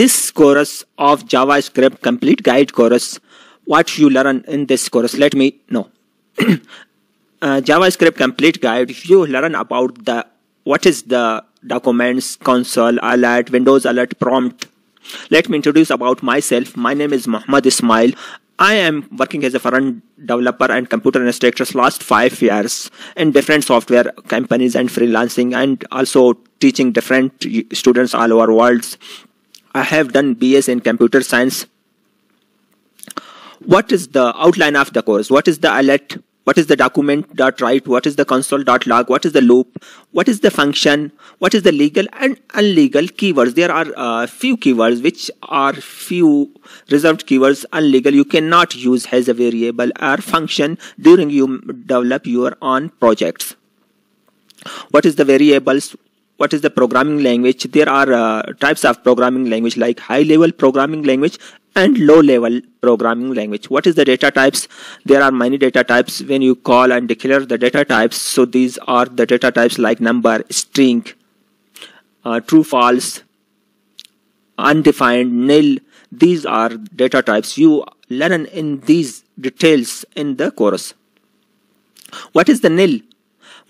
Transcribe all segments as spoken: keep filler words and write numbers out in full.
this course of JavaScript complete guide course, what you learn in this course, let me know. uh, JavaScript complete guide, you learn about the what is the documents, console, alert, Windows alert, prompt. Let me introduce about myself. My name is Mohammed Ismail. I am working as a front developer and computer instructor last five years in different software companies and freelancing, and also teaching different students all over worlds. I have done B S in computer science. What is the outline of the course? What is the alert? What is the document.write? What is the console.log? What is the loop? What is the function? What is the legal and illegal keywords? There are uh, few keywords which are few reserved keywords. Illegal you cannot use as a variable or function during you develop your own projects. What is the variables? What is the programming language? There are uh, types of programming language like high level programming language and low level programming language. What is the data types? There are many data types when you call and declare the data types. So these are the data types like number, string, uh, true, false, undefined, nil. These are data types. You learn in these details in the course. What is the nil?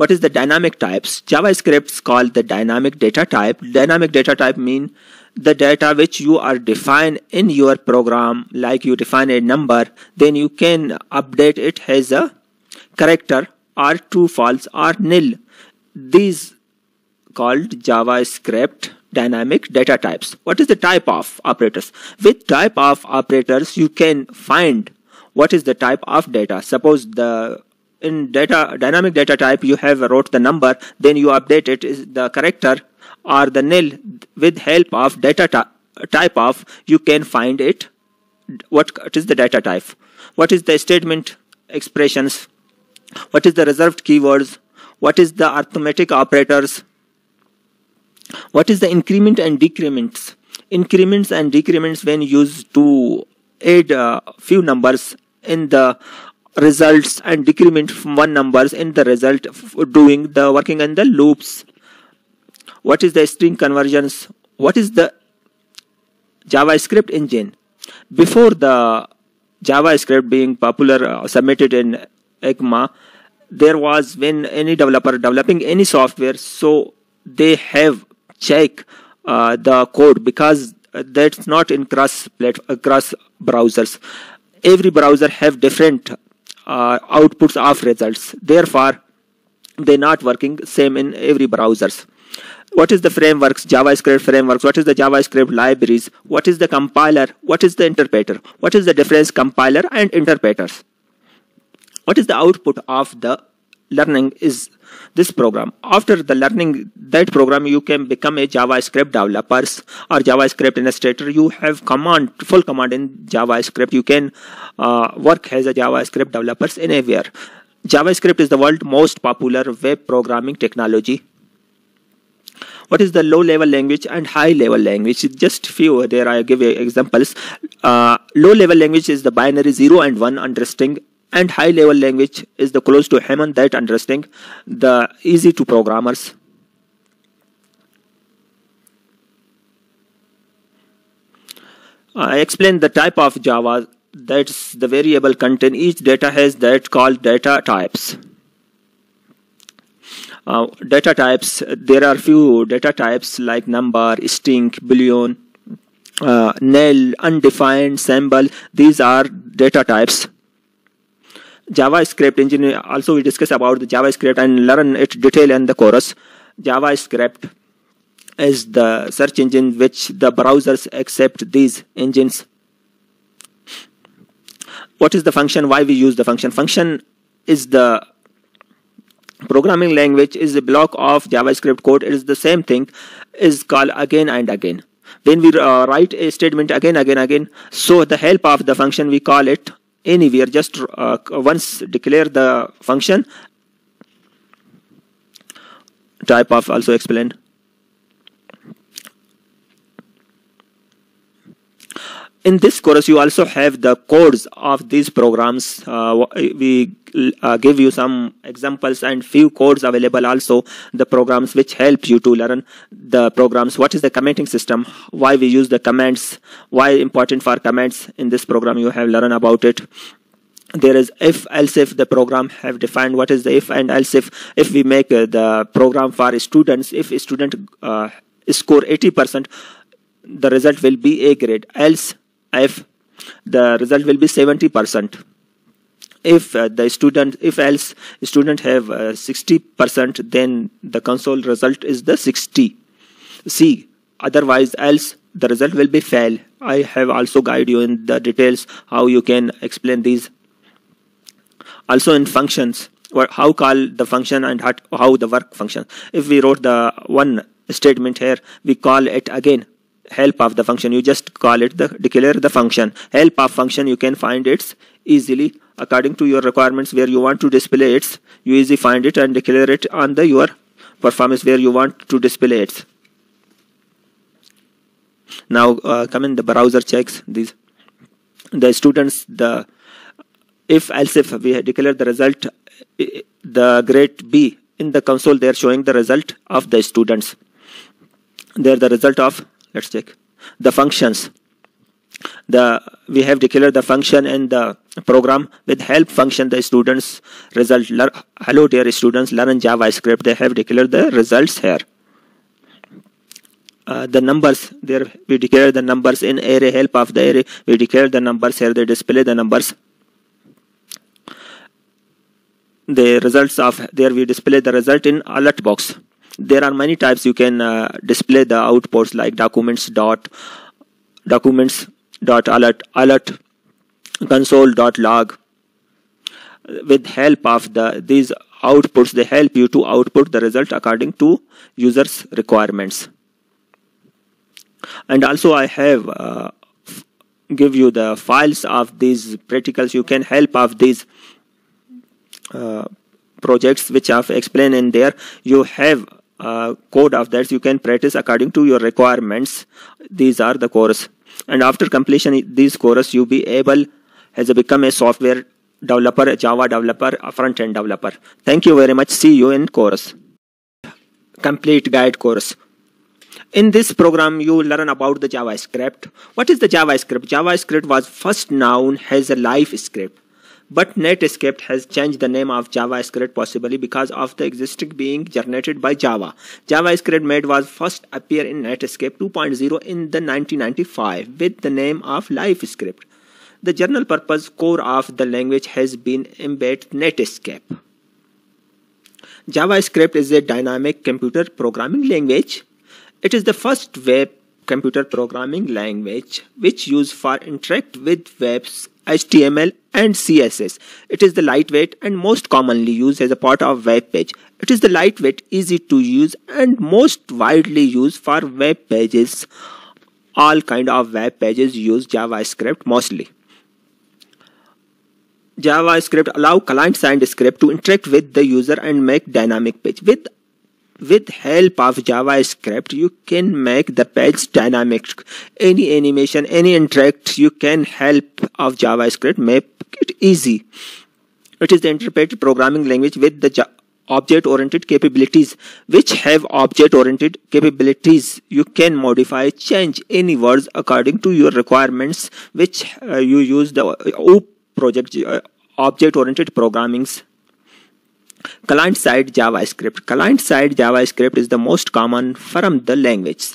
What is the dynamic types? JavaScript's called the dynamic data type. Dynamic data type mean the data which you are define in your program, like you define a number, then you can update it as a character or true, false or nil. These called JavaScript dynamic data types. What is the type of operators? With type of operators, you can find what is the type of data. Suppose the in data dynamic data type you have wrote the number, then you update it is the character or the nil. With help of data type of, you can find it what it is the data type. What is the statement expressions? What is the reserved keywords? What is the arithmetic operators? What is the increment and decrements? Increments and decrements when used to add uh, few numbers in the results and decrement from one numbers in the result, doing the working and the loops. What is the string conversions? What is the JavaScript engine? Before the JavaScript being popular uh, submitted in ECMA, there was when any developer developing any software, so they have check uh, the code, because that's not in cross platform, cross browsers. Every browser have different Uh, outputs of results, therefore they're not working same in every browsers. What is the frameworks? JavaScript frameworks. What is the JavaScript libraries? What is the compiler? What is the interpreter? What is the difference compiler and interpreters? What is the output of the learning is this program. After the learning that program, you can become a JavaScript developers or JavaScript administrator. You have command, full command in JavaScript. You can uh, work as a JavaScript developers anywhere. JavaScript is the world's most popular web programming technology. What is the low level language and high level language? Just few there I give examples. Uh, low level language is the binary zero and one understanding, and high level language is the close to Hammond that understanding, the easy to programmers. I explained the type of Java, that's the variable content. Each data has that called data types. Uh, data types, there are few data types like number, string, boolean, uh, nil, undefined, symbol. These are data types. JavaScript engine, also we discuss about the JavaScript and learn it detail in the course. JavaScript is the search engine which the browsers accept these engines. What is the function? Why we use the function? Function is the programming language, is a block of JavaScript code. It is the same thing, is called again and again. When we uh, write a statement again, again, again, so the help of the function we call it anywhere, just uh, once declare the function. Type of also explained. in this course you also have the codes of these programs. Uh, we uh, give you some examples and few codes available also, the programs which help you to learn the programs. What is the commenting system, why we use the commands, why important for commands. In this program you have learned about it. There is if else if. The program have defined what is the if and else if. If we make uh, the program for students, if student uh, score eighty percent, the result will be A grade. Else if, the result will be seventy percent. If uh, the student, if else student have uh, sixty percent, then the console result is the sixty. C, otherwise else the result will be fail. I have also guided you in the details how you can explain these. Also in functions, how call the function and how the work function. If we wrote the one statement here, we call it again help of the function. You just call it the declare the function. Help of function you can find it easily according to your requirements, where you want to display it. You easily find it and declare it on the your performance where you want to display it. Now uh, come in the browser checks. These the students, the if else if we declare the result the grade B. In the console they are showing the result of the students. They are the result of, let's check the functions. The we have declared the function in the program. With help function the students result, hello dear students learn JavaScript. They have declared the results here. Uh, the numbers, there we declare the numbers in array, help of the array we declare the numbers here. They display the numbers. The results of, there we display the result in alert box. There are many types you can uh, display the outputs, like documents dot documents dot alert, alert console dot log. With help of the these outputs, they help you to output the result according to users requirements. And also I have uh, give you the files of these practicals. You can help of these uh, projects which I've explained in there. You have Uh, code of that. You can practice according to your requirements. These are the course, and after completion these course you be able has a become a software developer, a Java developer, a front-end developer. Thank you very much. See you in course. Complete guide course. In this program you learn about the JavaScript. What is the JavaScript? JavaScript was first known as a live script, but Netscape has changed the name of JavaScript, possibly because of the existing being generated by Java. JavaScript made was first appear in Netscape two point oh in the nineteen ninety-five with the name of LiveScript. The general purpose core of the language has been embedded Netscape. JavaScript is a dynamic computer programming language. It is the first web computer programming language which used for interact with webs, H T M L and C S S. It is the lightweight and most commonly used as a part of web page. It is the lightweight, easy to use and most widely used for web pages. All kind of web pages use JavaScript mostly. JavaScript allow client-side script to interact with the user and make dynamic page. With With help of JavaScript, you can make the page dynamic. Any animation, any interact, you can help of JavaScript make it easy. It is the interpreted programming language with the object-oriented capabilities, which have object-oriented capabilities. You can modify, change any words according to your requirements, which uh, you use the O O P project, uh, object-oriented programming's. Client-side JavaScript. Client-side JavaScript is the most common from the languages.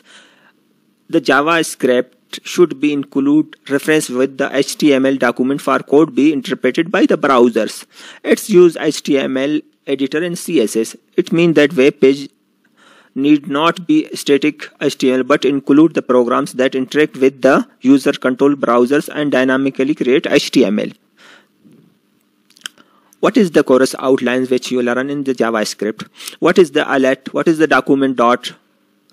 The JavaScript should be include reference with the H T M L document for code be interpreted by the browsers. It's use H T M L editor and C S S. It means that web page need not be static H T M L but include the programs that interact with the user control browsers and dynamically create H T M L. What is the course outlines which you learn in the JavaScript? What is the alert? What is the document dot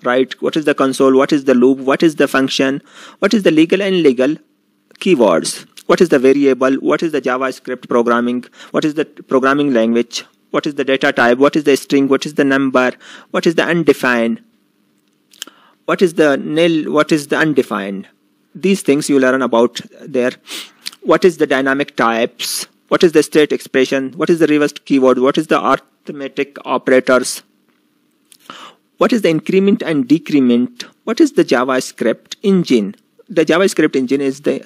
write? What is the console? What is the loop? What is the function? What is the legal and illegal keywords? What is the variable? What is the JavaScript programming? What is the programming language? What is the data type? What is the string? What is the number? What is the undefined? What is the nil? What is the undefined? these things you learn about there. What is the dynamic types? What is the state expression? What is the reversed keyword? What is the arithmetic operators? What is the increment and decrement? What is the JavaScript engine? The JavaScript engine is the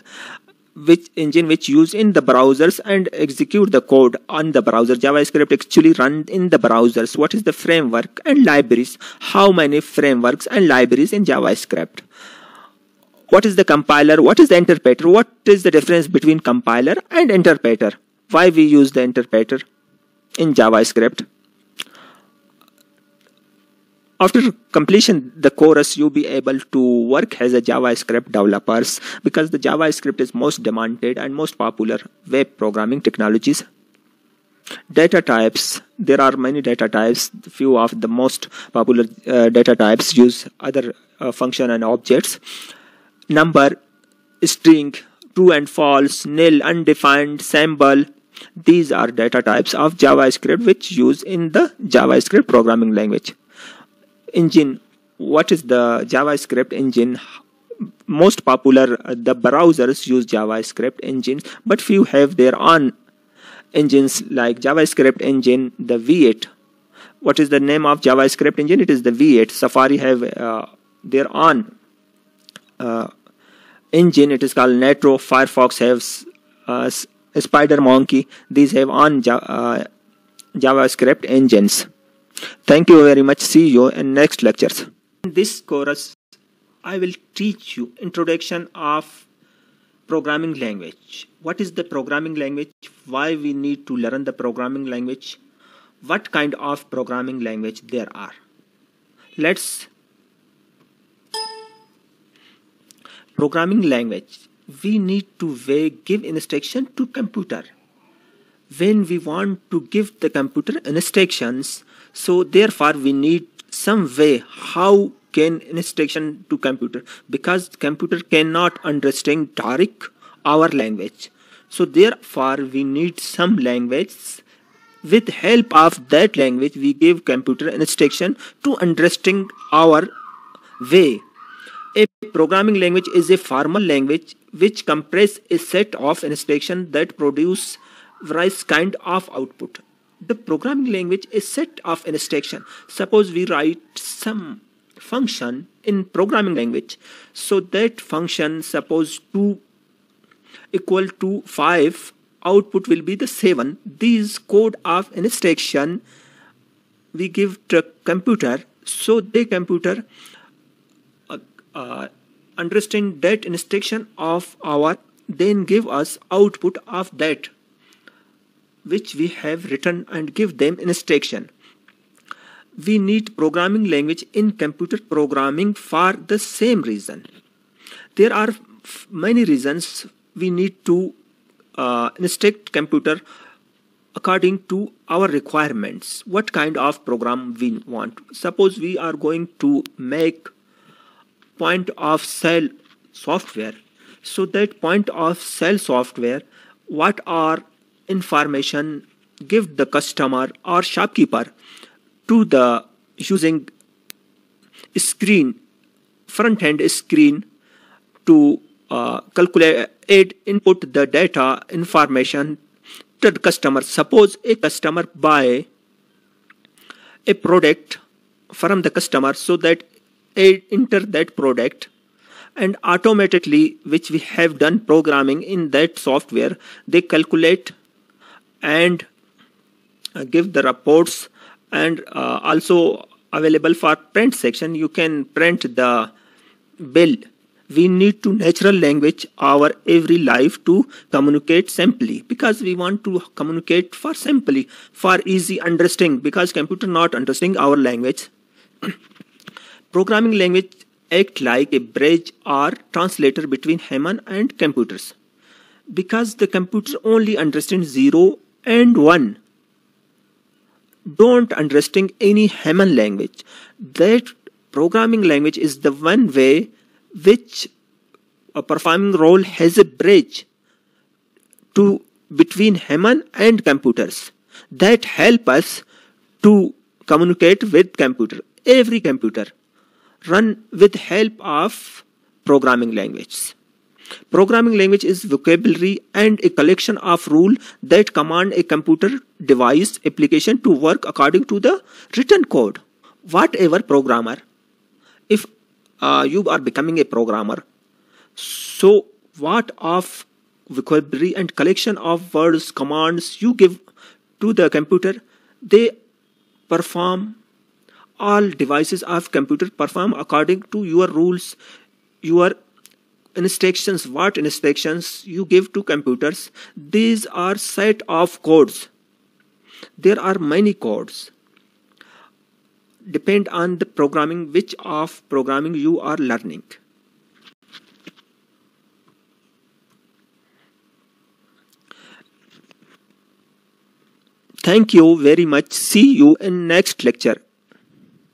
which engine which used in the browsers and execute the code on the browser. JavaScript actually run in the browsers. What is the framework and libraries? How many frameworks and libraries in JavaScript? What is the compiler? What is the interpreter? What is the difference between compiler and interpreter? Why we use the interpreter in JavaScript? After completion the course, you'll be able to work as a JavaScript developers, because the JavaScript is most demanded and most popular web programming technologies. Data types. There are many data types. Few of the most popular uh, data types use other uh, function and objects. Number, string, true and false, nil, undefined, symbol. These are data types of JavaScript which use in the JavaScript programming language. Engine. What is the JavaScript engine? Most popular, the browsers use JavaScript engines, but few have their own engines like JavaScript engine, the V eight. What is the name of JavaScript engine? It is the V eight. Safari have uh, their own uh, engine. It is called Netro. Firefox has uh, Spider Monkey. These have own ja uh, JavaScript engines. Thank you very much. See you in next lectures. In this course, I will teach you introduction of programming language. What is the programming language? Why we need to learn the programming language? What kind of programming language there are? Let's programming language. We need to give instruction to computer. When we want to give the computer instructions, so therefore we need some way how can instruction to computer, because computer cannot understand direct our language. So therefore we need some language. With help of that language we give computer instruction to understand our way. A programming language is a formal language which compresses a set of instructions that produce various kind of output. The programming language is set of instruction. Suppose we write some function in programming language. So that function, suppose two equal to five, output will be the seven. These code of instruction we give to computer, so the computer uh, uh, understand that instruction of our, then give us output of that which we have written and give them instruction. We need programming language in computer programming for the same reason. There are many reasons we need to uh, instruct computer according to our requirements. What kind of program we want? Suppose we are going to make point of sale software. So that point of sale software, what are information give the customer or shopkeeper to the using screen, front end screen, to uh, calculate aid input the data information to the customer. Suppose a customer buy a product from the customer, so that aid enter that product, and automatically, which we have done programming in that software, they calculate and give the reports, and uh, also available for print section. You can print the bill. We need to natural language our every life to communicate simply, because we want to communicate for simply, for easy understanding, because computer not understanding our language. Programming language act like a bridge or translator between human and computers, because the computer only understands zero and one, don't understand any human language. That programming language is the one way which a performing role has a bridge to between human and computers, that help us to communicate with computer. Every computer run with help of programming languages. Programming language is vocabulary and a collection of rules that command a computer device application to work according to the written code. Whatever programmer, if uh, you are becoming a programmer, so what of vocabulary and collection of words, commands you give to the computer, they perform, all devices of computer perform according to your rules, your instructions, what instructions you give to computers. These are set of codes. There are many codes. Depend on the programming, which of programming you are learning. Thank you very much. See you in next lecture.